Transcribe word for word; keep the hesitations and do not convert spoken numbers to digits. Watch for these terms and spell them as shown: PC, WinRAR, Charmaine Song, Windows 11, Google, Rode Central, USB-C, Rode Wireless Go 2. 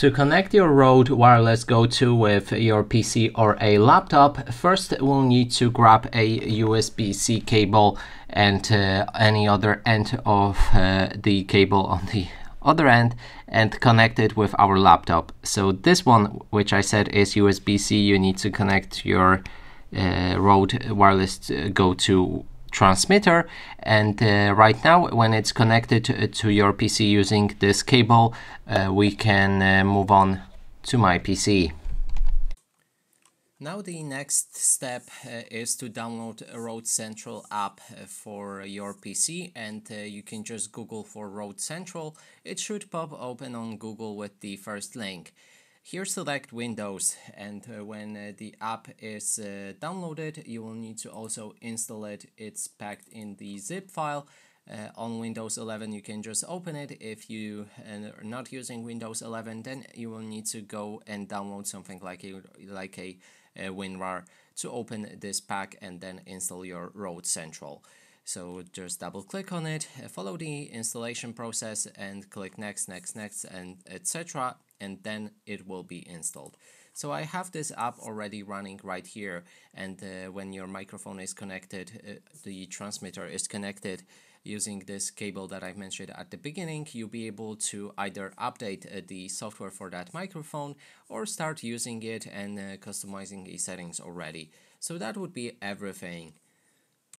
To connect your Rode Wireless Go two with your P C or a laptop, first we'll need to grab a U S B C cable and uh, any other end of uh, the cable on the other end and connect it with our laptop. So this one, which I said is U S B C, you need to connect your uh, Rode Wireless Go two transmitter, and uh, right now when it's connected to your P C using this cable, uh, we can uh, move on to my P C. Now the next step uh, is to download a Rode Central app for your P C, and uh, you can just Google for Rode Central. It should pop open on Google with the first link. Here select Windows, and uh, when uh, the app is uh, downloaded, you will need to also install it. It's packed in the zip file. Uh, on Windows eleven you can just open it. If you are not using Windows eleven, then you will need to go and download something like a, like a, a WinRAR to open this pack and then install your Rode Central. So just double click on it, follow the installation process and click next, next, next, and et cetera, and then it will be installed. So I have this app already running right here, and uh, when your microphone is connected, uh, the transmitter is connected using this cable that I mentioned at the beginning, you'll be able to either update uh, the software for that microphone or start using it and uh, customizing the settings already. So that would be everything.